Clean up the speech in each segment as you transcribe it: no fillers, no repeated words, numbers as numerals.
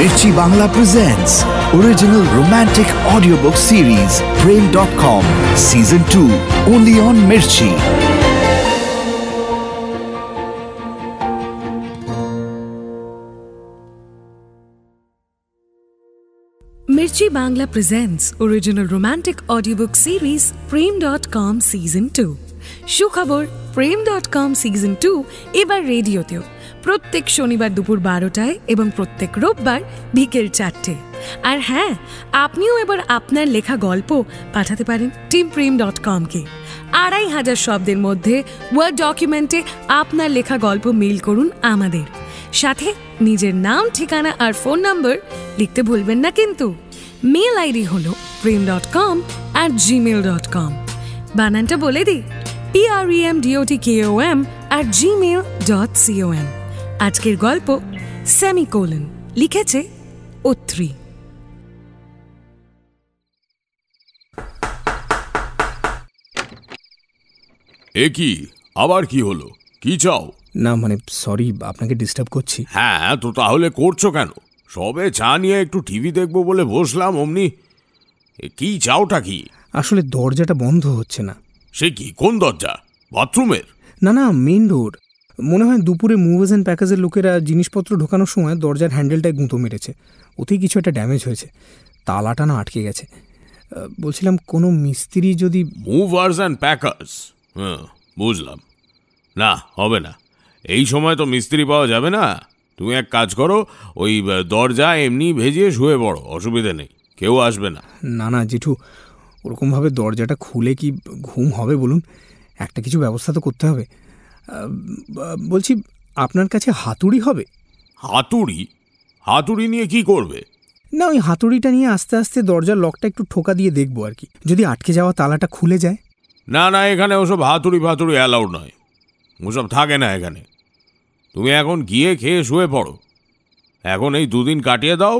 Mirchi Bangla presents original romantic audiobook series Prem.com Season 2 only on Mirchi. Mirchi Bangla presents original romantic audiobook series Prem.com Season 2. সুখবর, প্রেম.com season 2 এবার রেডিওতেও প্রত্যেক শনিবার দুপুর 12টায় এবং প্রত্যেক রোববার বিকেল 4টে। আর হ্যাঁ, আপনিও এবার আপনার লেখা গল্প পাঠাতে পারেন টিম প্রেম.com কে। 2500 শব্দের মধ্যে ওয়ার্ড ডকুমেন্টে আপনার লেখা গল্প মেইল করুন আমাদের। সাথে নিজের নাম, ঠিকানা আর ফোন নাম্বার লিখতে ভুলবেন না কিন্তু। মেইল আইডি হলো prem.com@gmail.com। বানানটা বলে দিই, premdotkom@gmail.com। আজকের গল্প সেমিকোলন, লিখেছে উত্রি। এ কি, আবার কি হলো? কি চাও? না মানে সরি, আপনাকে ডিস্টার্ব করছি। হ্যাঁ তো তাহলে করছো কেন? সবে চা নিয়ে একটু টিভি দেখবো বলে বসলাম, অমনি কি চাওটা কি? আসলে দরজাটা বন্ধ হচ্ছে না। সে কি, কোন দরজা? বাথরুমের? না না, মেইন ডোর। মনে হয় দুপুরে মুভার্স অ্যান্ড প্যাকেজের লোকেরা জিনিসপত্র ঢোকানোর সময় দরজার হ্যান্ডেলটায় গুঁতো মেরেছে, ওতেই কিছু একটা ড্যামেজ হয়েছে, তালাটা না আটকে গেছে। বলছিলাম কোনো মিস্ত্রি যদি... মুভার্স অ্যান্ড প্যাকার্স, হ্যাঁ বুঝলাম। না হবে না, এই সময় তো মিস্ত্রি পাওয়া যাবে না। তুমি এক কাজ করো, ওই দরজা এমনি ভেজিয়ে শুয়ে পড়ো, অসুবিধে নেই, কেউ আসবে না। না না জেঠু, ওরকমভাবে দরজাটা খুলে কি ঘুম হবে বলুন? একটা কিছু ব্যবস্থা তো করতে হবে। বলছি আপনার কাছে হাতুড়ি হবে? হাতুড়ি? হাতুড়ি নিয়ে কি করবে? না ওই হাতুড়িটা নিয়ে আস্তে আস্তে দরজার লকটা একটু ঠোকা দিয়ে দেখবো আর কি, যদি আটকে যাওয়া তালাটা খুলে যায়। না না, এখানে ওসব হাতুড়ি ফাতুড়ি অ্যালাউড নয়, ওসব থাকে না এখানে। তুমি এখন গিয়ে খেয়ে শুয়ে পড়ো, এখন এই দুদিন কাটিয়ে দাও,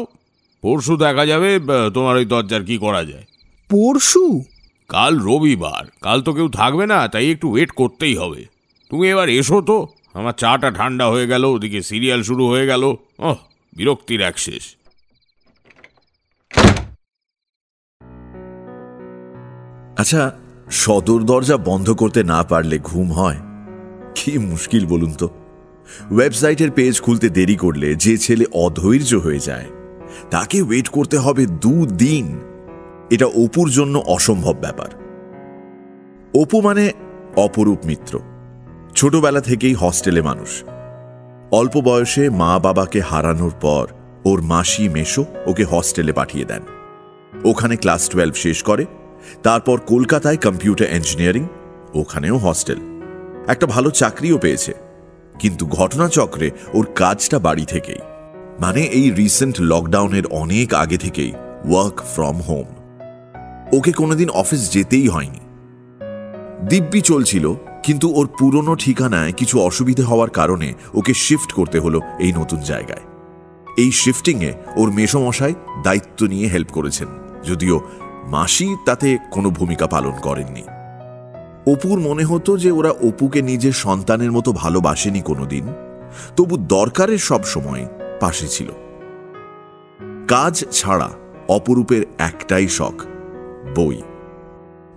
পরশু দেখা যাবে তোমার ওই দরজার কি করা যায়। পরশু? কাল রবিবার, কাল তো কেউ থাকবে না, তাই একটু ওয়েট করতেই হবে। তুমি এবার এসো তো, আমার চাটা ঠান্ডা হয়ে গেল, ওদিকে সিরিয়াল শুরু হয়ে গেল, ওহ বিরক্তির এক শেষ। আচ্ছা, সদর দরজা বন্ধ করতে না পারলে ঘুম হয়? কি মুশকিল বলুন তো। ওয়েবসাইটের পেজ খুলতে দেরি করলে যে ছেলে অধৈর্য হয়ে যায় তাকে ওয়েট করতে হবে 2 দিন। এটা অপুর জন্য অসম্ভব ব্যাপার। অপু মানে অপরূপ মিত্র, ছোটবেলা থেকেই হস্টেলে মানুষ। অল্প বয়সে মা বাবাকে হারানোর পর ওর মাসি মেশো ওকে হস্টেলে পাঠিয়ে দেন। ওখানে ক্লাস 12 শেষ করে, তারপর কলকাতায় কম্পিউটার ইঞ্জিনিয়ারিং, ওখানেও হস্টেল। একটা ভালো চাকরিও পেয়েছে, কিন্তু ঘটনাচক্রে ওর কাজটা বাড়ি থেকেই, মানে এই রিসেন্ট লকডাউনের অনেক আগে থেকেই ওয়ার্ক ফ্রম হোম। ওকে কোনোদিন অফিস যেতেই হয়নি, দিব্যি চলছিল। কিন্তু ওর পুরনো ঠিকানায় কিছু অসুবিধে হওয়ার কারণে ওকে শিফট করতে হলো এই নতুন জায়গায়। এই শিফটিংয়ে ওর মেসোমশাই দায়িত্ব নিয়ে হেল্প করেছেন, যদিও মাসি তাতে কোনো ভূমিকা পালন করেননি। অপুর মনে হতো যে ওরা অপুকে নিজের সন্তানের মতো ভালোবাসেনি কোনোদিন, তবু দরকারের সব সময় পাশে ছিল। কাজ ছাড়া অপরূপের একটাই শখ, বই।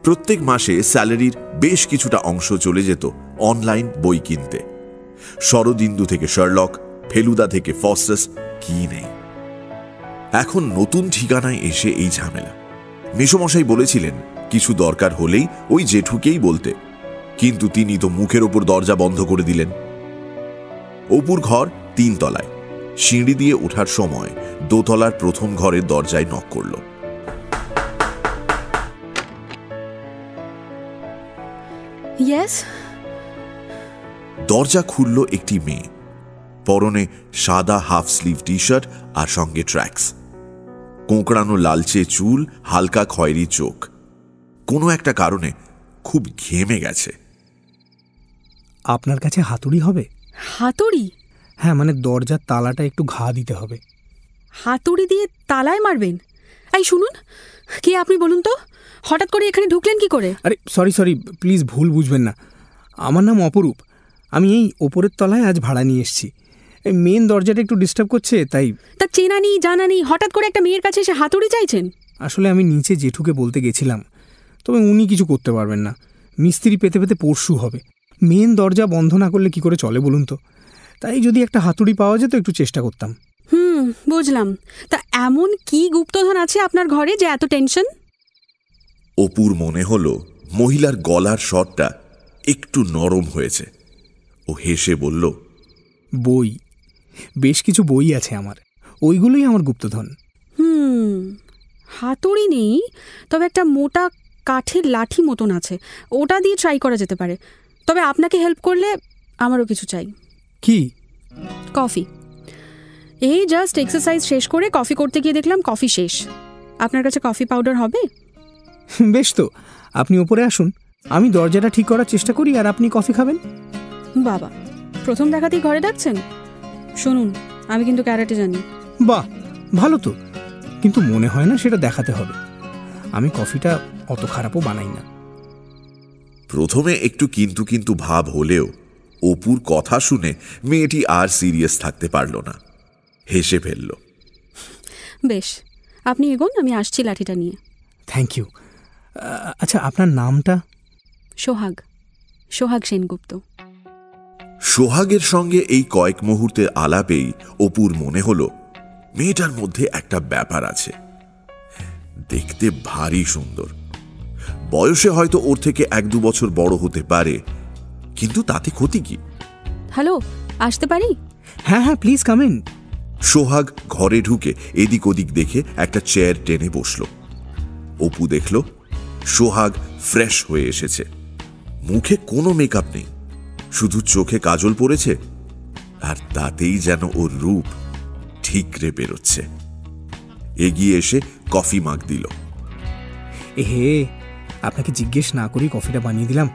প্রত্যেক মাসে স্যালারির বেশ কিছুটা অংশ চলে যেত অনলাইন বই কিনতে। শরদিন্দু থেকে শার্লক, ফেলুদা থেকে ফস্টাস, কি নেই। এখন নতুন ঠিকানায় এসে এই ঝামেলা। মেসোমশাই বলেছিলেন কিছু দরকার হলেই ওই জেঠুকেই বলতে, কিন্তু তিনি তো মুখের ওপর দরজা বন্ধ করে দিলেন। অপুর ঘর 3 তলায়, সিঁড়ি দিয়ে ওঠার সময় দোতলার প্রথম ঘরের দরজায় নক করল। দরজা খুলল একটি মেয়ে, পরনে সাদা হাফ স্লিভ টি শার্ট আর সঙ্গে ট্র্যাকস, কোঁকড়ানো লালচে চুল, হালকা খয়েরি চোখ। কোনো একটা কারণে খুব ঘেমে গেছে। আপনার কাছে হাতুড়ি হবে? হাতুড়ি? হ্যাঁ মানে দরজার তালাটা একটু ঘা দিতে হবে। হাতুড়ি দিয়ে তালায় মারবেন? এই শুনুন, কে আপনি বলুন তো? হঠাৎ করে এখানে ঢুকলেন কি করে? আরে সরি প্লিজ, ভুল বুঝবেন না, আমার নাম অপরূপ। আমি এই ওপরের তলায় আজ ভাড়া নিয়ে এসেছি। মেন দরজাটা একটু ডিস্টার্ব করছে তাই। তা চেনা নেই জানা নেই হঠাৎ করে একটা মেয়ের কাছে এসে হাতুড়ি চাইছেন? আসলে আমি নিচে জেঠুকে বলতে গেছিলাম, তবে উনি কিছু করতে পারবেন না, মিস্ত্রি পেতে পেতে পরশু হবে। মেন দরজা বন্ধ না করলে কি করে চলে বলুন তো, তাই যদি একটা হাতুড়ি পাওয়া যেত একটু চেষ্টা করতাম। হুম, বুঝলাম। তা এমন কি গুপ্তধন আছে আপনার ঘরে যে এত টেনশন? অপুর মনে হলো মহিলার গলার স্বরটা একটু নরম হয়েছে। ও হেসে বলল, বই, বেশ কিছু বই আছে আমার, ওইগুলোই আমার গুপ্তধন। হুম, হাতুড়ি নেই, তবে একটা মোটা কাঠের লাঠি মতন আছে, ওটা দিয়ে ট্রাই করা যেতে পারে। তবে আপনাকে হেল্প করলে আমারও কিছু চাই। কি? কফি। এই জাস্ট এক্সারসাইজ শেষ করে কফি করতে গিয়ে দেখলাম কফি শেষ। আপনার কাছে কফি পাউডার হবে? বেশ, তো আপনি উপরে আসুন, আমি দরজাটা ঠিক করার চেষ্টা করি আর আপনি কফি খাবেন। বাবা, প্রথম দেখাতেই ঘরে ডাকছেন? শুনুন, আমি কিন্তু ক্যারাটে জানি। বাহ, ভালো তো, কিন্তু মনে হয় না সেটা দেখাতে হবে। আমি কফিটা অত খারাপও বানাই না। প্রথমে একটু কিন্তু কিন্তু ভাব হলেও অপুর কথা শুনে মেয়েটি আর সিরিয়াস থাকতে পারল না, হেসে ফেলল। বেশ, আপনি এগোন, আমি আসছি লাঠিটা নিয়ে। Thank you. আচ্ছা, আপনার নামটা? সোহাগ, সোহাগ সেনগুপ্ত। সোহাগের সঙ্গে এই কয়েক মুহূর্তের আলাপেই অপুর মনে হলো মেয়েটার মধ্যে একটা ব্যাপার আছে। দেখতে ভারী সুন্দর, বয়সে হয়তো ওর থেকে 1-2 বছর বড় হতে পারে, কিন্তু তাতে ক্ষতি কি? হ্যালো, আসতে পারি? হ্যাঁ হ্যাঁ, প্লিজ কাম ইন। সোহাগ ঘরে ঢুকে এদিক ওদিক দেখে একটা চেয়ার টেনে বসলো। অপু দেখল সোহাগ ফ্রেশ হয়ে এসেছে, মুখে কোনো মেকআপ নেই, শুধু চোখে কাজল পড়েছে, আর তাতেই যেন ওর রূপ ঠিকরে বেরোচ্ছে। এগিয়ে এসে কফি মাগ দিল। এহে, আপনাকে জিজ্ঞেস না করেই কফিটা বানিয়ে দিলাম।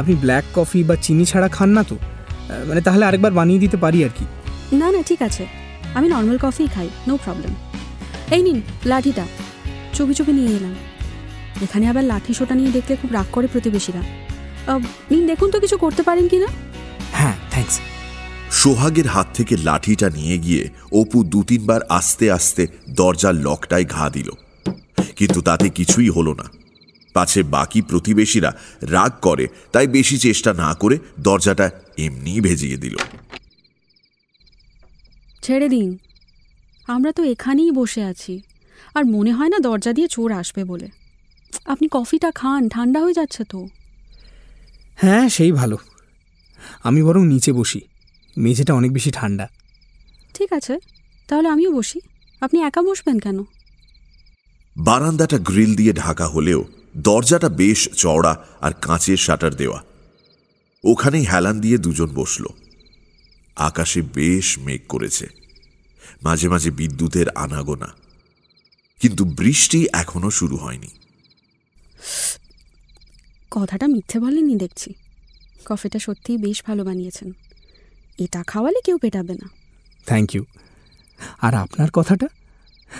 আপনি ব্ল্যাক কফি বা চিনি ছাড়া খান না তো? মানে তাহলে আরেকবার বানিয়ে দিতে পারি আর কি। না না, ঠিক আছে, আমি নর্মাল কফি খাই, নো প্রবলেম। এই নিন লাঠিটা, চুপি চুপি নিয়ে এলাম। এখানে আবার লাঠি সোটা নিয়ে দেখলে খুব রাগ করে প্রতিবেশীরা। নিন, দেখুন তো কিছু করতে পারেন কিনা। হ্যাঁ, থ্যাঙ্কস। সোহাগের হাত থেকে লাঠিটা নিয়ে গিয়ে অপু 2-3 বার আস্তে আস্তে দরজার লকটায় ঘা দিল, কিন্তু তাতে কিছুই হলো না। পাছে বাকি প্রতিবেশীরা রাগ করে, তাই বেশি চেষ্টা না করে দরজাটা এমনি ভেজিয়ে দিল। ছেড়ে দিন, আমরা তো এখানেই বসে আছি, আর মনে হয় না দরজা দিয়ে চোর আসবে বলে। আপনি কফিটা খান, ঠান্ডা হয়ে যাচ্ছে তো। হ্যাঁ, সেই ভালো, আমি বরং নিচে বসি, মেঝেটা অনেক বেশি ঠান্ডা। ঠিক আছে, তাহলে আমিও বসি। আপনি একা বসবেন কেন? বারান্দাটা গ্রিল দিয়ে ঢাকা হলেও দরজাটা বেশ চওড়া আর কাঁচের শাটার দেওয়া। ওখানেই হেলান দিয়ে দুজন বসল। আকাশে বেশ মেঘ করেছে, মাঝে মাঝে বিদ্যুতের আনাগোনা, কিন্তু বৃষ্টি এখনো শুরু হয়নি। কথাটা মিথ্যে বলেননি দেখছি, কফিটা সত্যিই বেশ ভালো বানিয়েছেন। এটা খাওয়ালে কেউ পেটাবে না। Thank you. আর আপনার কথাটা,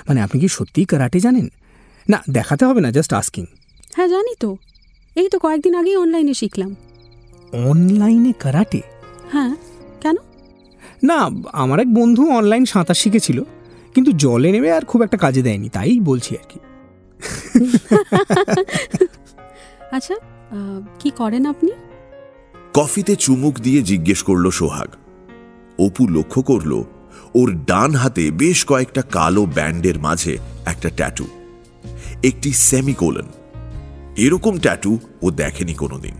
মানে আপনি কি সত্যিই কারাটে জানেন? না, দেখাতে হবে না, জাস্ট আস্কিং। হ্যাঁ জানি তো, এই তো কয়েকদিন আগেই অনলাইনে শিখলাম। অনলাইনে কারাটে? হ্যাঁ, কেন? না, আমার এক বন্ধু অনলাইন সাঁতার শিখেছিল, কিন্তু জলে নেমে আর খুব একটা কাজে দেয়নি, তাই বলছি আর কি। আচ্ছা, কি করেন আপনি? কফিতে চুমুক দিয়ে জিজ্ঞেস করল সোহাগ। অপু লক্ষ্য করল ওর ডান হাতে বেশ কয়েকটা কালো ব্যান্ডের মাঝে একটা ট্যাটু, একটি সেমিকোলন। এরকম ট্যাটু ও দেখেনি কোনোদিন।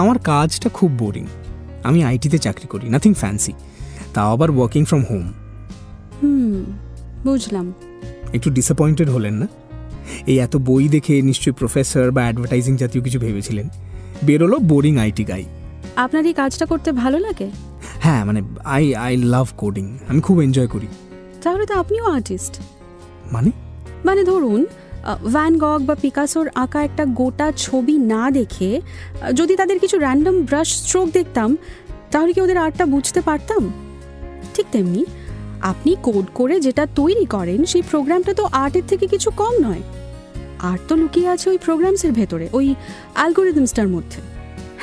আমার কাজটা খুব বোরিং, আমি আইটিতে চাকরি করি, নাথিং ফ্যান্সি, তাও আবার ওয়ার্কিং ফ্রম হোম। হুম, বুঝলাম। একটু ডিসঅ্যাপয়েন্টেড হলেন না? এই এত বই দেখে নিশ্চয়ই প্রফেসর বা অ্যাডভার্টাইজিং জাতীয় কিছু ভেবেছিলেন, বেরোলো বোরিং আইটি গাই। আপনার এই কাজটা করতে ভালো লাগে? হ্যাঁ, মানে আই লাভ কোডিং, আমি খুব এনজয় করি। তাহলে তো আপনিও আর্টিস্ট। মানে? মানে ধরুন ভ্যান গগ বা পিকাসোর আঁকা একটা গোটা ছবি না দেখে যদি তাদের কিছু র্যান্ডম ব্রাশ স্ট্রোক দেখতাম, তাহলে কি ওদের আর্টটা বুঝতে পারতাম? ঠিক তেমনি আপনি কোড করে যেটা তৈরি করেন, সেই প্রোগ্রামটা তো আর্টের থেকে কিছু কম নয়। আর্ট তো লুকিয়ে আছে ওই প্রোগ্রামসের ভেতরে, ওই অ্যালগোরিদমসটার মধ্যে।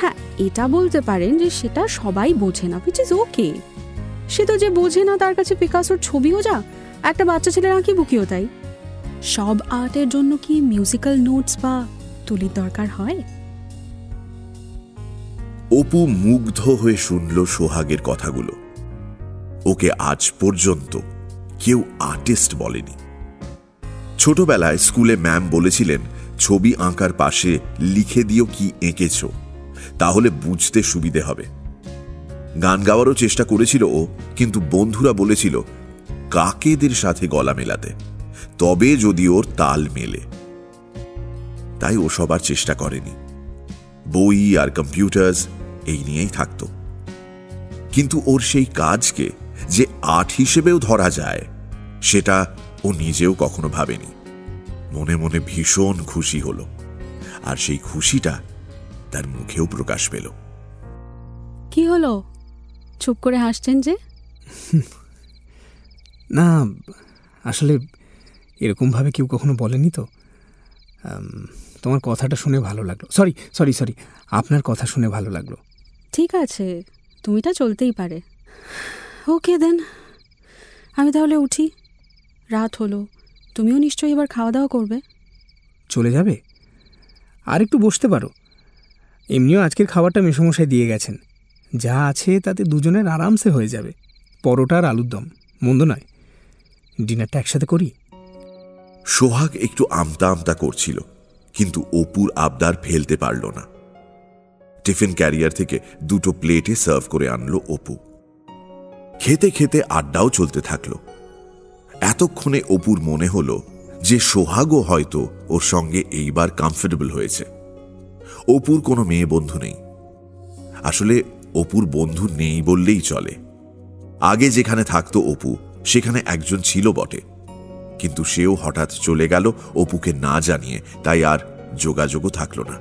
হ্যাঁ, এটা বলতে পারেন যে সেটা সবাই বোঝে না, which is okay, সে তো যে বোঝে না তার কাছে পিকাসোর ছবিও যা, একটা বাচ্চা ছেলের আঁকি বুকিও তাই। সব আর্টের জন্য কি মিউজিক্যাল নোটস বা তুলির দরকার হয়? অপু মুগ্ধ হয়ে শুনল সোহাগের কথাগুলো। ওকে আজ পর্যন্ত কেউ আর্টিস্ট বলেনি। ছোটবেলায় স্কুলে ম্যাম বলেছিলেন, ছবি আঁকার পাশে লিখে দিও কি এঁকেছ, তাহলে বুঝতে সুবিধে হবে। গান গাওয়ারও চেষ্টা করেছিল ও, কিন্তু বন্ধুরা বলেছিল কাকেদের সাথে গলা মেলাতে, তবে যদি ওর তাল মেলে। তাই ও সবার চেষ্টা করেনি, বই আর কম্পিউটার্স এই নিয়েই থাকত। কিন্তু ওর সেই কাজকে যে আর্ট হিসেবেও ধরা যায় সেটা ও নিজেও কখনো ভাবেনি। মনে মনে ভীষণ খুশি হল, আর সেই খুশিটা তার মুখেও প্রকাশ পেল। কি হলো, চুপ করে হাসছেন যে? না, আসলে এরকমভাবে কেউ কখনো বলেনি তো। তোমার কথাটা শুনে ভালো লাগলো। সরি, আপনার কথা শুনে ভালো লাগলো। ঠিক আছে, তুমিটা চলতেই পারে। ওকে দেন, আমি তাহলে উঠি, রাত হলো। তুমিও নিশ্চয়ই এবার খাওয়া দাওয়া করবে। চলে যাবে? আর একটু বসতে পারো। এমনিও আজকের খাবারটা মেসোমশাই দিয়ে গেছেন, যা আছে তাতে দুজনের আরামসে হয়ে যাবে। পরোটা আর আলুর দম মন্দ নয়। ডিনারটা একসাথে করি। সোহাগ একটু আমতা আমতা করছিল, কিন্তু অপুর আবদার ফেলতে পারল না। টিফিন ক্যারিয়ার থেকে দুটো প্লেটে সার্ভ করে আনলো অপু। খেতে খেতে আড্ডাও চলতে থাকলো। এতক্ষণে অপুর মনে হলো যে সোহাগও হয়তো ওর সঙ্গে এইবার কমফোর্টেবল হয়েছে। অপুর কোনো মেয়ে বন্ধু নেই। আসলে অপুর বন্ধু নেই বললেই চলে। আগে যেখানে থাকতো অপু সেখানে একজন ছিল বটে, কিন্তু সেও হঠাৎ চলে গেল অপুকে না জানিয়ে, তাই আর যোগাযোগও থাকল না।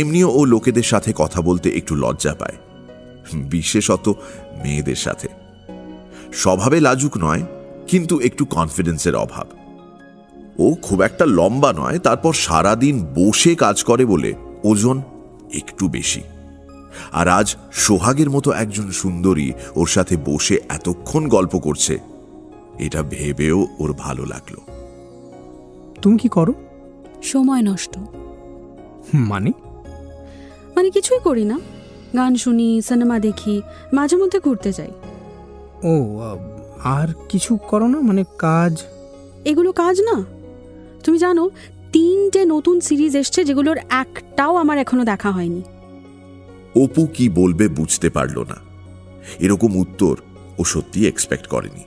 এমনিও ও লোকেদের সাথে কথা বলতে একটু লজ্জা পায়, বিশেষত মেয়েদের সাথে। স্বভাবে লাজুক নয়, কিন্তু একটু কনফিডেন্সের অভাব। ও খুব একটা লম্বা নয়, তারপর সারাদিন বসে কাজ করে বলে ওজন একটু বেশি। আর আজ সোহাগের মতো একজন সুন্দরী ওর সাথে বসে এতক্ষণ গল্প করছে, এটা ভেবেও ওর ভালো লাগলো। তুমি কি করো? সময় নষ্ট। মানে? মানে কিছুই করি না, গান শুনি, সিনেমা দেখি, মাঝে মধ্যে ঘুরতে যাই। ও, আর কিছু করো না? মানে কাজ? এগুলো কাজ না। তুমি জানো 3টে নতুন সিরিজ এসছে যেগুলোর একটাও আমার এখনো দেখা হয়নি। অপু কি বলবে বুঝতে পারল না। এরকম উত্তর ও সত্যি এক্সপেক্ট করেনি।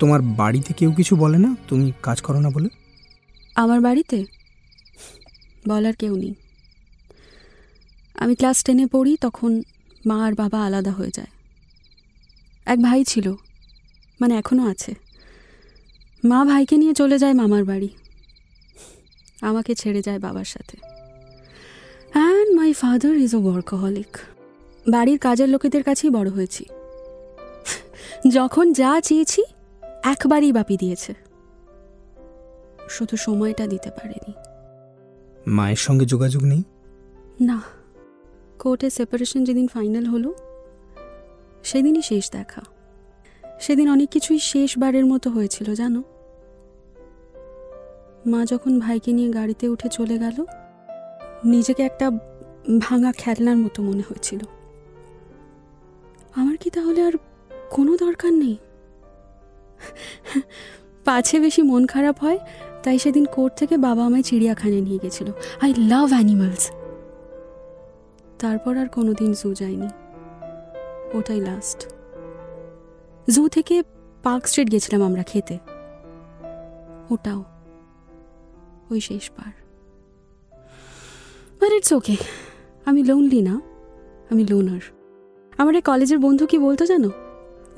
তোমার বাড়িতে কেউ কিছু বলে না তুমি কাজ করো না বলে? আমার বাড়িতে বলার কেউ নেই। আমি ক্লাস 10-এ পড়ি, তখন মা আর বাবা আলাদা হয়ে যায়। এক ভাই ছিল, মানে এখনও আছে। মা ভাইকে নিয়ে চলে যায় মামার বাড়ি, আমাকে ছেড়ে যায় বাবার সাথে। And my father is a workaholic. বাড়ির কাজের লোকেদের কাছেই বড় হয়েছি। যখন যা চেয়েছি একবারই বাপি দিয়েছে, শুধু সময়টা দিতে পারেনি। মায়ের সঙ্গে যোগাযোগ নেই? না, কোর্টে সেপারেশন যেদিন ফাইনাল হলো সেদিনই শেষ দেখা। সেদিন অনেক কিছুই শেষবারের মতো হয়েছিল জানো। মা যখন ভাইকে নিয়ে গাড়িতে উঠে চলে গেল, নিজেকে একটা ভাঙা খেলনার মতো মনে হয়েছিল। আমার কি তাহলে আর কোনো দরকার নেই? পাছে বেশি মন খারাপ হয়, তাই সেদিন কোর্ট থেকে বাবা আমায় চিড়িয়াখানায় নিয়ে গেছিল। I love animals. তারপর আর কোনোদিন জু যায়নি, ওটাই লাস্ট। জু থেকে পার্ক স্ট্রিট গেছিলাম আমরা খেতে, ওটাও ওই শেষবার। বাট ইটস ওকে, আমি লোনলি না, আমি লোনার। আমার এই কলেজের বন্ধু কি বলতো জানো,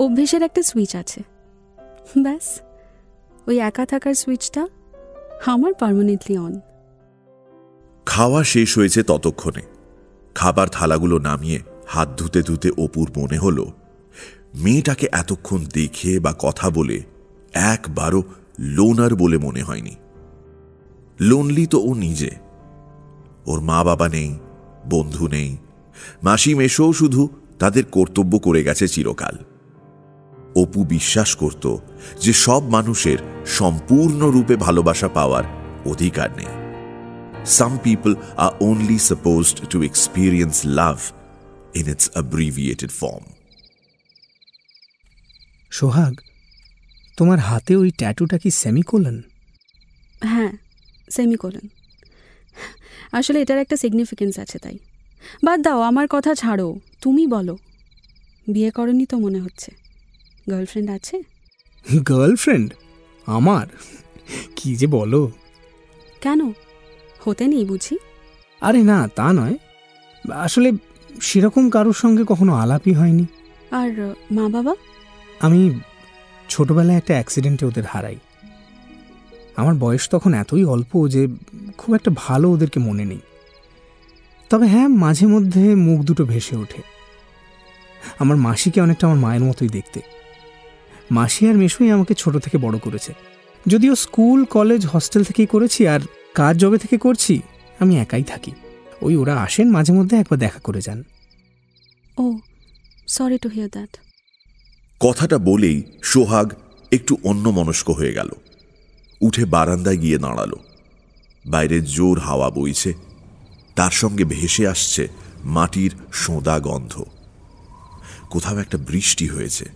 অভ্যেসের একটা সুইচ আছে, ব্যাস ওই একা থাকার সুইচটা আমার পার্মানেন্টলি অন। খাওয়া শেষ হয়েছে ততক্ষণে। খাবার থালাগুলো নামিয়ে হাত ধুতে ধুতে অপুর মনে হলো মেয়েটাকে এতক্ষণ দেখে বা কথা বলে একবারও লোনার বলে মনে হয়নি। লোনলি তো ও নিজে। ওর মা বাবা নেই, বন্ধু নেই, মাসি মেশো শুধু তাদের কর্তব্য করে গেছে চিরকাল। অপু বিশ্বাস করত যে সব মানুষের সম্পূর্ণরূপে ভালোবাসা পাওয়ার অধিকার নেই। Some people are only supposed to experience love in its abbreviated form. সোহাগ, তোমার হাতে ওই ট্যাটুটা কি সেমিকোলন? হ্যাঁ, সেমিকোলন। আসলে এটার একটা সিগনিফিকেন্স আছে, তাই। বাদ দাও, আমার কথা ছাড়ো, তুমি বলো, বিয়ে করনি তো মনে হচ্ছে? গার্লফ্রেন্ড আছে? গার্লফ্রেন্ড আমার? কি যে বলো। কেন, হতে নেই বুঝি? আরে না, তা নয়, আসলে সেরকম কারোর সঙ্গে কখনো আলাপই হয়নি। আর মা বাবা? আমি ছোটবেলায় একটা অ্যাক্সিডেন্টে ওদের হারাই। আমার বয়স তখন এতই অল্প যে খুব একটা ভালো ওদেরকে মনে নেই, তবে হ্যাঁ, মাঝে মধ্যে মুখ দুটো ভেসে ওঠে। আমার মাসিকে অনেকটা আমার মায়ের মতোই দেখতে। মাসি আর মেশুই আমাকে ছোট থেকে বড় করেছে, যদিও স্কুল কলেজ হস্টেল থেকেই করেছি, আর কাজ জবে থেকে করছি, আমি একাই থাকি। ওই ওরা আসেন মাঝে মধ্যে, একবার দেখা করে যান। Oh, sorry to hear that. কথাটা বলেই সোহাগ একটু অন্যমনস্ক হয়ে গেল। উঠে বারান্দায় গিয়ে দাঁড়ালো। বাইরে জোর হাওয়া বইছে, তার সঙ্গে ভেসে আসছে মাটির সোঁদা গন্ধ। কোথাও একটা বৃষ্টি হয়েছে।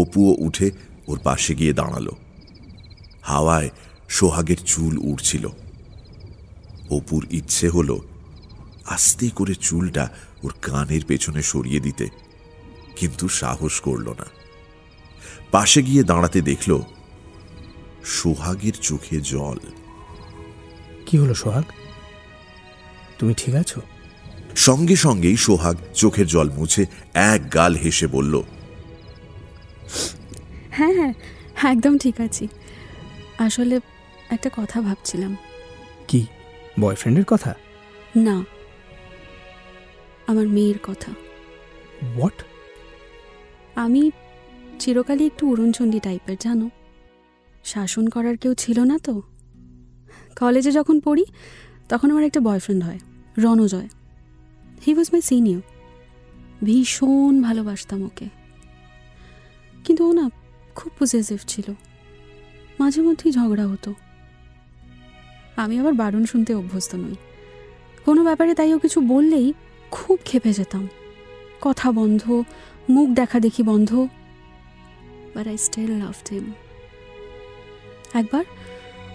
অপুও উঠে ওর পাশে গিয়ে দাঁড়ালো। হাওয়ায় সোহাগের চুল উড়ছিল। অপুর ইচ্ছে হলো আস্তে করে চুলটা ওর কানের পেছনে সরিয়ে দিতে, কিন্তু সাহস করল না। পাশে গিয়ে দাঁড়াতে দেখল সোহাগের চোখে জল। কি হলো সোহাগ, তুমি ঠিক আছো? সঙ্গে সঙ্গেই সোহাগ চোখের জল মুছে এক গাল হেসে বলল, হ্যাঁ হ্যাঁ, একদম ঠিক আছি। আসলে একটা কথা ভাবছিলাম। কি, বয়ফ্রেন্ডের কথা? না, আমার মেয়ের কথা। হোয়াট? আমি চিরকালই একটু উড়নচণ্ডী টাইপের, জানো। শাসন করার কেউ ছিল না তো। কলেজে যখন পড়ি তখন আমার একটা বয়ফ্রেন্ড হয়, রণজয়। হি ওয়াজ মাই সিনিয়র। ভীষণ ভালোবাসতাম ওকে, কিন্তু ও না খুব পজেসিভ ছিল। মাঝে মধ্যেই ঝগড়া হতো। আমি আবার বারণ শুনতে অভ্যস্ত নই কোনো ব্যাপারে, তাই ও কিছু বললেই খুব ক্ষেপে যেতাম। কথা বন্ধ, মুখ দেখা দেখি বন্ধ। But I still loved him. একবার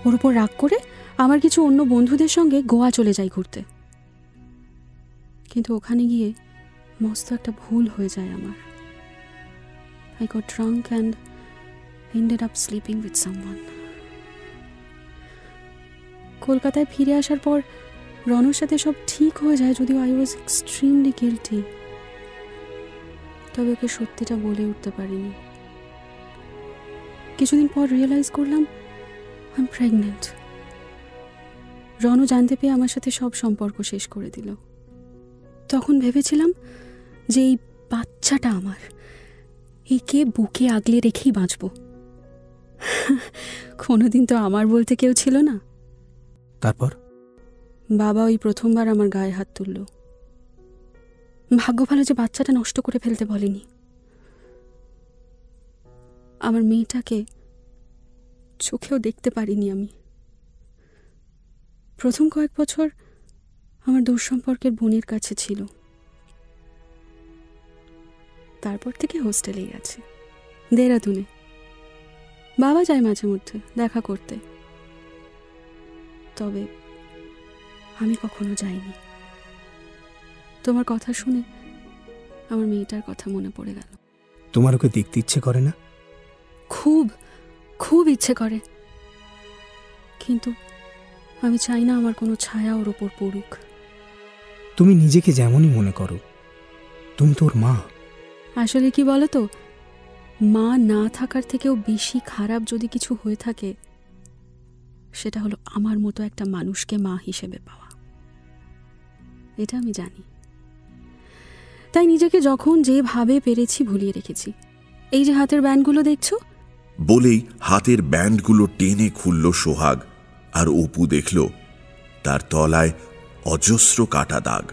ওর উপর রাগ করে আমার কিছু অন্য বন্ধুদের সঙ্গে গোয়া চলে যাই ঘুরতে, কিন্তু ওখানে গিয়ে মস্ত একটা ভুল হয়ে যায় আমার। I got drunk and ended up sleeping with someone. কলকাতায় ফিরে আসার পর রণর সাথে সব ঠিক হয়ে যায়, যদিও আই ওয়াজ এক্সট্রিমলি গিল্টি। তবে ওকে সত্যিটা বলে উঠতে পারিনি। কিছুদিন পর রিয়েলাইজ করলাম আই এম প্রেগনেন্ট। রণ জানতে পেয়ে আমার সাথে সব সম্পর্ক শেষ করে দিল। তখন ভেবেছিলাম যে এই বাচ্চাটা আমার, একে বুকে আগলে রেখেই বাঁচব। কোনোদিন তো আমার বলতে কেউ ছিল না। তারপর বাবা ওই প্রথমবার আমার গায়ে হাত তুলল। ভাগ্য ভালো যে বাচ্চাটা নষ্ট করে ফেলতে বলেনি। আমার মেয়েটাকে চোখেও দেখতে পারিনি আমি। প্রথম কয়েক বছর আমার দূরসম্পর্কের বোনের কাছে ছিল। তারপর থেকে হোস্টেলেই আছে, দেরাদুনে। বাবা যায় মাঝে মধ্যে দেখা করতে, তবে আমি কখনো যাইনি। তোমার কথা শুনে আমার মেয়েটার কথা মনে পড়ে গেল। তোমার ওকে দেখতে ইচ্ছে করে না? খুব খুব ইচ্ছে করে, কিন্তু আমি চাই না আমার কোনো ছায়া ওর ওপর পড়ুক। তুমি নিজেকে যেমনই মনে করো, তুমি তোর মা। আসলে কি বলো তো, মা না থাকার থেকেও বেশি খারাপ যদি কিছু হয়ে থাকে, সেটা হলো আমার মতো একটা মানুষকে মা হিসেবে পাওয়া। এটা আমি জানি, তাই নিজেকে যখন যেভাবে পেরেছি ভুলিয়ে রেখেছি। এই যে হাতের ব্যান্ডগুলো দেখছো। বলেই হাতের ব্যান্ডগুলো টেনে খুলল সোহাগ, আর অপু দেখল তার তলায় অজস্র কাটা দাগ।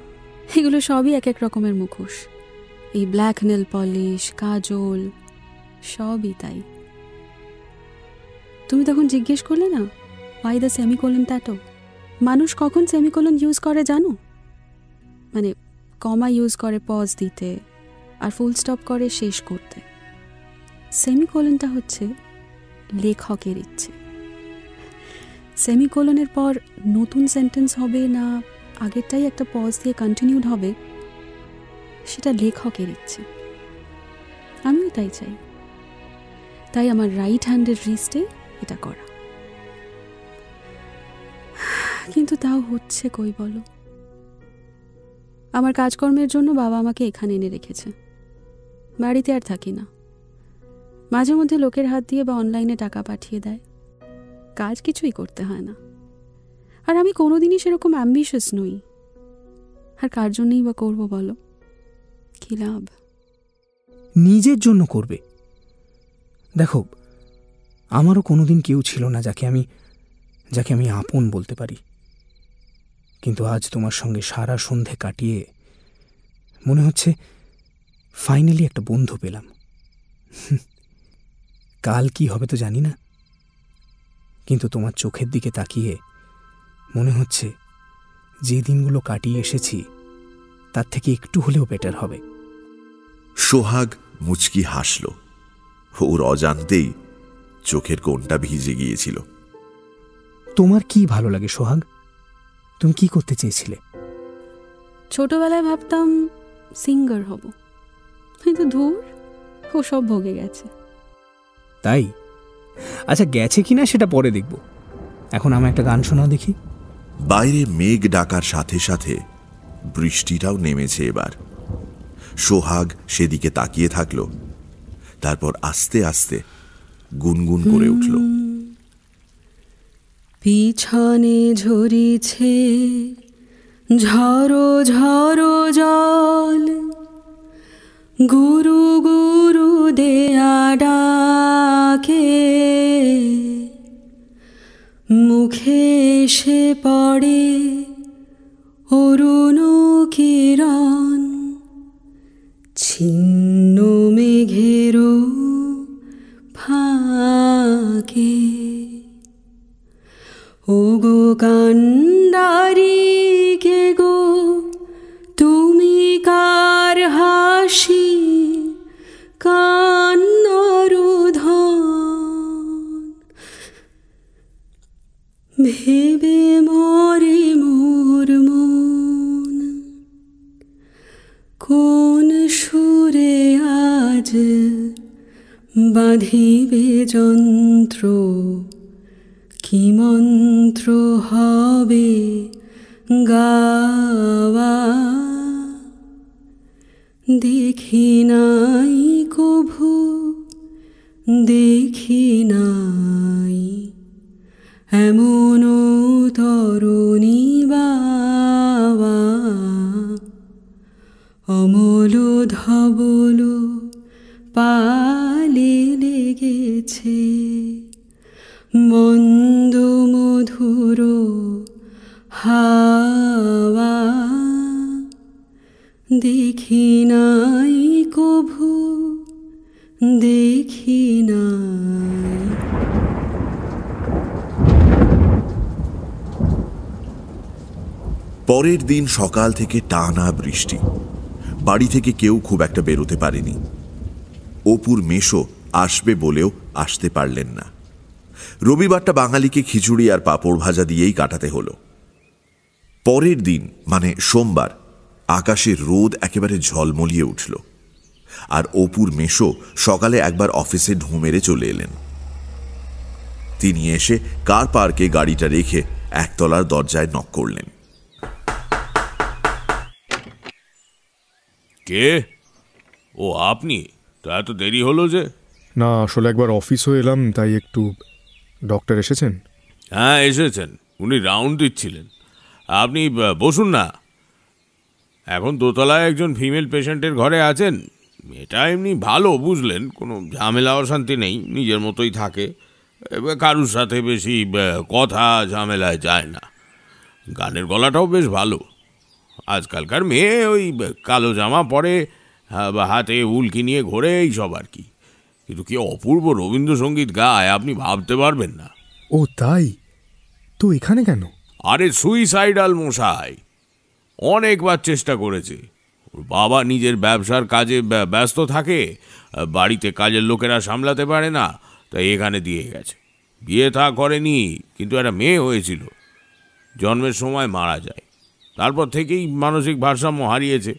এগুলো সবই এক এক রকমের মুখোশ। এই ব্ল্যাক নেল পলিশ, কাজল, सब ही तई तुम तक जिज्ञेस करले ना वाई द सेमिकोलन टैटो मानुष कखन सेमिकोलन यूज करे जानो माने कमा यूज करे पज दीते और फुल स्टप करे शेष करते सेमिकोलनटा होच्छे लेखकेर इच्छे सेमिकोलनेर पर नतून सेंटेंस होबे ना आगेरटाई एक पज दिए कन्टिन्यूड होबे सेटा लेखकेर इच्छे आमिও ताई चाই ताई आमार राइट हैंडेड रिस्टे एटा करा किन्तु ताओ होच्छे कोई बोलो आमार काजकर्मेर जोन्नो बाबा आमाके एखाने एने रेखेछे बाड़ीते आर थाकि ना माझे मध्य लोकेर हाथ दिए बा अनलाइने टाका पाठिये देय काज किछुई करते हय ना आर आमी कोनोदिनई सेरकम एम्बिशियास नई आर कार जोन्नोई बा करबो बोलो कि लाभ निजेर जोन्नो करबे देखो আমারও কোনোদিন কেউ ছিল না যাকে আমি আপন বলতে পারি কিন্তু আজ তোমার সঙ্গে সারা সন্ধে কাটিয়ে মনে হচ্ছে ফাইনালি একটা বন্ধু পেলাম কাল কি হবে তো জানি না কিন্তু তোমার চোখের দিকে তাকিয়ে মনে হচ্ছে যে দিনগুলো কাটিয়ে এসেছি তার থেকে একটু হলেও বেটার হবে সোহাগ মুচকি হাসলো ওর অজান্তেই চোখের কোণটা ভিজে গিয়েছিল তোমার কি ভালো লাগে সোহাগ তুমি কি করতে চেয়েছিলে ছোটবেলায় ভাবতাম সিঙ্গার হব কিন্তু দূর ও সব ভোগে গেছে তাই আচ্ছা গেছে কিনা সেটা পরে দেখব এখন আমি একটা গান শোনাও দেখি বাইরে মেঘ ডাকার সাথে সাথে বৃষ্টিটাও নেমেছে এবার সোহাগ সেদিকে তাকিয়ে থাকলো তারপর আস্তে আস্তে গুনগুন করে উঠল পিছনে ঝরিছে ঝড়ো ঝড়ো জল গুরু গুরু দেয়া ডাকে মুখে এসে পড়ে অরুণ কিরণ ছিন্ন মেঘের ফাঁকে ওগো কান্ডারি কে গো তুমি কার হাসি কান্নারুধন ভেবে মরে মোর মন কোন সুরে আজ বাঁধিবে যন্ত্র কি মন্ত্র হবে গাওয়া দেখি নাই কভু দেখি নাই এমন তরুণী বাবা অমল ধবল পালে লেগেছে মন্দ মধুর হাওয়া দেখি নাই কভু দেখি নাই পরের দিন সকাল থেকে টানা বৃষ্টি বাড়ি থেকে কেউ খুব একটা বেরোতে পারেনি অপুর মেশো আসবে বলেও আসতে পারলেন না রবিবারটা বাঙালিকে খিচুড়ি আর পাঁপড় ভাজা দিয়েই কাটাতে হলো পরের দিন মানে সোমবার আকাশে রোদ একেবারে ঝলমলিয়ে উঠল আর অপুর মেশো সকালে একবার অফিসে ঢু মেরে চলে এলেন তিনি এসে কার পার্কে গাড়িটা রেখে একতলার দরজায় নক করলেন কে ও আপনি তা তো দেরি হলো যে না আসলে একবার অফিসে এলাম তাই একটু ডক্টর এসেছেন হ্যাঁ এসেছেন উনি রাউন্ড দিচ্ছিলেন আপনি বসুন না এখন দোতলায় একজন ফিমেল পেশেন্টের ঘরে আছেন এটা এমনি ভালো বুঝলেন কোনো ঝামেলা অশান্তি নেই নিজের মতোই থাকে কারুর সাথে বেশি কথা ঝামেলায় যায় না গানের গলাটাও বেশ ভালো আজকালকার মেয়ে ওই কালো জামা পরে হাতে উল্কি নিয়ে ঘোরে এইসব আর কি কিন্তু কি অপূর্ব রবীন্দ্রসঙ্গীত গায়, আপনি ভাবতে পারবেন না। ও তাই তো, এখানে কেন? আরে সুইসাইডাল মশাই, অনেকবার চেষ্টা করেছে। ওর বাবা নিজের ব্যবসার কাজে ব্যস্ত থাকে, বাড়িতে কাজের লোকেরা সামলাতে পারে না, তাই এখানে দিয়ে গেছে। বিয়ে থা করেনি, কিন্তু একটা মেয়ে হয়েছিল, জন্মের সময় মারা যায়। তারপর থেকেই মানসিক ভারসাম্য হারিয়েছে।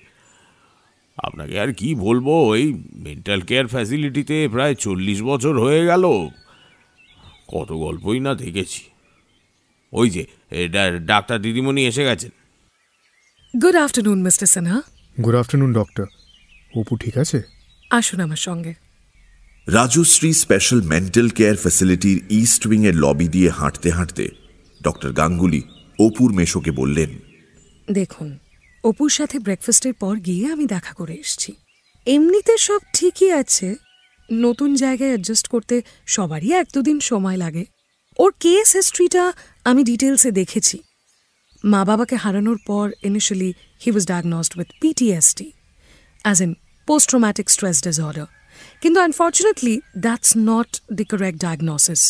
আপনাকে আর কি বলবো, এই মেন্টাল কেয়ার ফ্যাসিলিটিতে প্রায় 40 বছর হয়ে গেল, কত গল্পই না দেখেছি। ওই যে ডাক্তার দিদিমণি এসে গেছেন। Good afternoon mister Sanha. Good afternoon doctor. Apu ঠিক আছে? আসুন আমার সঙ্গে। রাজশ্রী স্পেশাল মেন্টাল কেয়ার ফ্যাসিলিটির ইস্ট উইং এর লবি দিয়ে হাঁটতে হাঁটতে ডক্টর গাঙ্গুলি অপুর মেশোকে বললেন, দেখুন অপুর সাথে ব্রেকফাস্টের পর গিয়ে আমি দেখা করে এসেছি। এমনিতে সব ঠিকই আছে, নতুন জায়গায় অ্যাডজাস্ট করতে সবারই 1-2 দিন সময় লাগে। ওর কেস হিস্ট্রিটা আমি ডিটেলসে দেখেছি। মা বাবাকে হারানোর পর initially he was diagnosed with PTSD as in post traumatic stress disorder, কিন্তু unfortunately that's not the correct diagnosis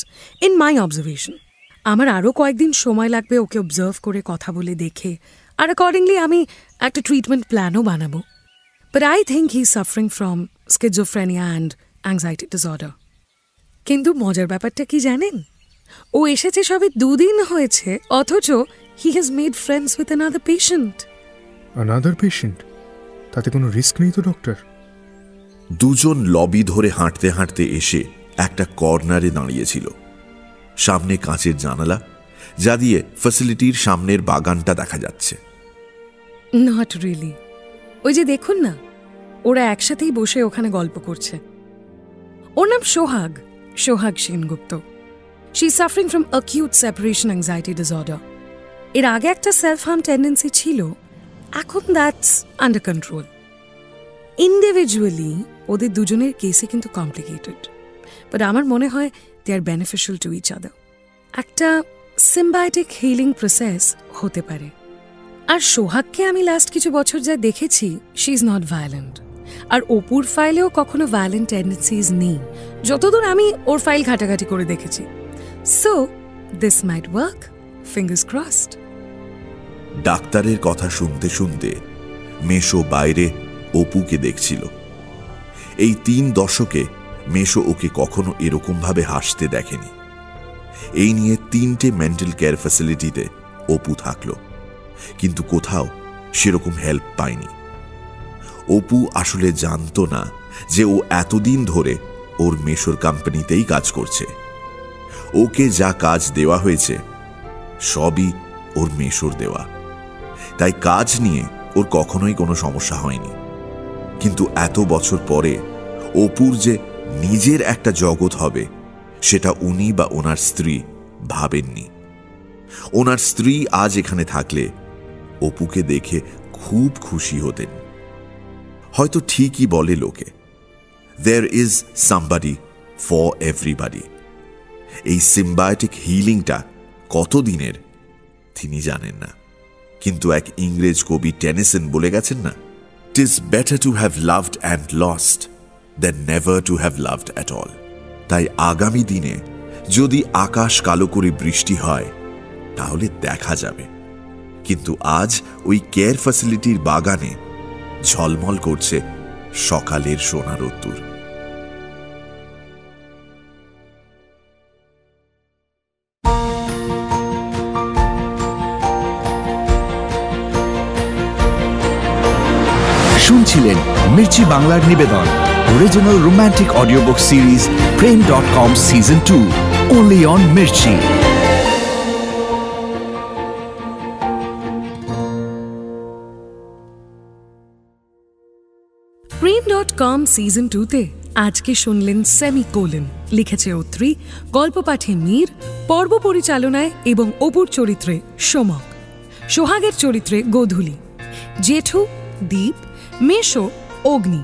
in my observation. আমার আরও কয়েকদিন সময় লাগবে ওকে অবজার্ভ করে, কথা বলে দেখে, আর অ্যাকর্ডিংলি আমি একটা ট্রিটমেন্ট প্ল্যানও বানাবো। But I think he is suffering from schizophrenia and anxiety disorder. কিন্তু মজার ব্যাপারটা কি জানেন, ও এসেছে সবে 2 দিন হয়েছে, অথচ he has made friends with another patient. Another patient? তাতে কোনো রিস্ক নেই তো ডক্টর? দুজন লবি ধরে হাঁটতে হাঁটতে এসে একটা কর্নারে দাঁড়িয়েছিল। সামনে কাঁচের জানালা, যা দিয়ে ফ্যাসিলিটির সামনের বাগানটা দেখা যাচ্ছে। নট রিয়েলি, ওই যে দেখুন না, ওরা একসাথেই বসে ওখানে গল্প করছে। ওর নাম Sohag, Sohag Sengupta. She is suffering from acute separation anxiety disorder. এর আগে একটা সেলফ হার্ম টেন্ডেন্সি ছিল, এখন দ্যাটস আন্ডার কন্ট্রোল। ইন্ডিভিজুয়ালি ওদের দুজনের কেসই কিন্তু কমপ্লিকেটেড, বাট আমার মনে হয় they are beneficial to each other. একটা সিম্বায়োটিক হিলিং প্রসেস হতে পারে। আর সোহাগকে আমি লাস্ট কিছু বছর যা দেখেছি, শি ইজ নট ভায়োলেন্ট। আর অপুর ফাইলেও কখনো ভায়োলেন্ট টেন্ডেন্সিজ নেই, যতদূর আমি ওর ফাইল ঘাটাঘাটি করে দেখেছি। So this might work, fingers crossed. ডাক্তারের কথা শুনতে শুনতে মেশো বাইরে অপুকে দেখছিল। এই 3 দশকে মেশো ওকে কখনো এরকমভাবে হাসতে দেখেনি। এই নিয়ে 3টে মেন্টাল কেয়ার ফ্যাসিলিটিতে অপু থাকল, কিন্তু কোথাও সেরকম হেল্প পায়নি। অপু আসলে জানত না যে ও এতদিন ধরে ওর মেশোর কোম্পানিতেই কাজ করছে। ওকে যা কাজ দেওয়া হয়েছে সবই ওর মেশোর দেওয়া, তাই কাজ নিয়ে ওর কখনোই কোনো সমস্যা হয়নি। কিন্তু এত বছর পরে অপুর যে নিজের একটা জগৎ হবে, সেটা উনি বা ওনার স্ত্রী ভাবেননি। ওনার স্ত্রী আজ এখানে থাকলে অপুকে দেখে খুব খুশি হতেন। হয়তো ঠিকই বলে লোকে, there is somebody for everybody। এই সিম্বায়োটিক হিলিংটা কতদিনের তিনি জানেন না, কিন্তু এক ইংরেজ কবি টেনিসন বলে গেছেন না, টিজ better to have loved and lost than never to have loved at all. তাই আগামী দিনে যদি আকাশ কালো করে বৃষ্টি হয় তাহলে দেখা যাবে, কিন্তু আজ ওই কেয়ার ফ্যাসিলিটির বাগানে ঝলমল করছে সকালের সোনা রোদ্দুর। শুনছিলেন মির্চি বাংলার নিবেদন, original romantic audiobook series Prem.com Season 2, only on Mirchi. Prem.com Season 2 তে আজকে শুনলেন সেমিকোলন, লিখেছে অত্রি, গল্প পাঠে মীর, পর্ব পরিচালনায় এবং অপুর চরিত্রে সোমক, সোহাগের চরিত্রে গোধুলি, জেঠু দীপ, মেশো অগ্নি,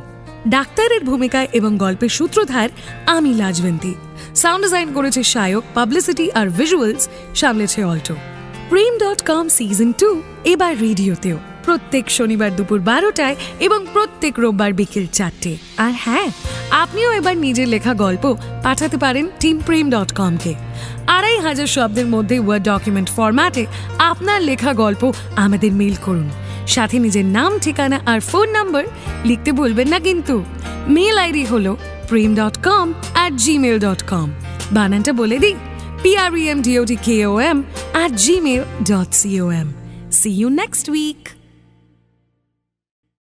ডাক্তারের ভূমিকায় এবং গল্পের সূত্রধার আমি লাজবন্তী। সাউন্ড ডিজাইন করেছে শায়ক, পাবলিসিটি আর ভিজুয়ালস সামলেছে অল্টো। Prem.com Season 2 এবার রেডিওতেও। प्रत्येक शनिवार दुपुर 12টায় এবং প্রত্যেক রোববার বিকেল 4টায়। আর হ্যাঁ, আপনিও এবার নিজের লেখা গল্প পাঠাতে পারেন টিম Prem.com কে। 2500 শব্দের মধ্যে ওয়ার্ড ডকুমেন্ট ফরম্যাটে আপনার লেখা গল্প আমাদের মেইল করুন। সাথে নিজের নাম, ঠিকানা আর ফোন নাম্বার লিখতে ভুলবেন না কিন্তু। মেইল আইডি হলো prem.com@gmail.com। বানানটা বলে দিই, premdotkom@gmail.com। See you next week.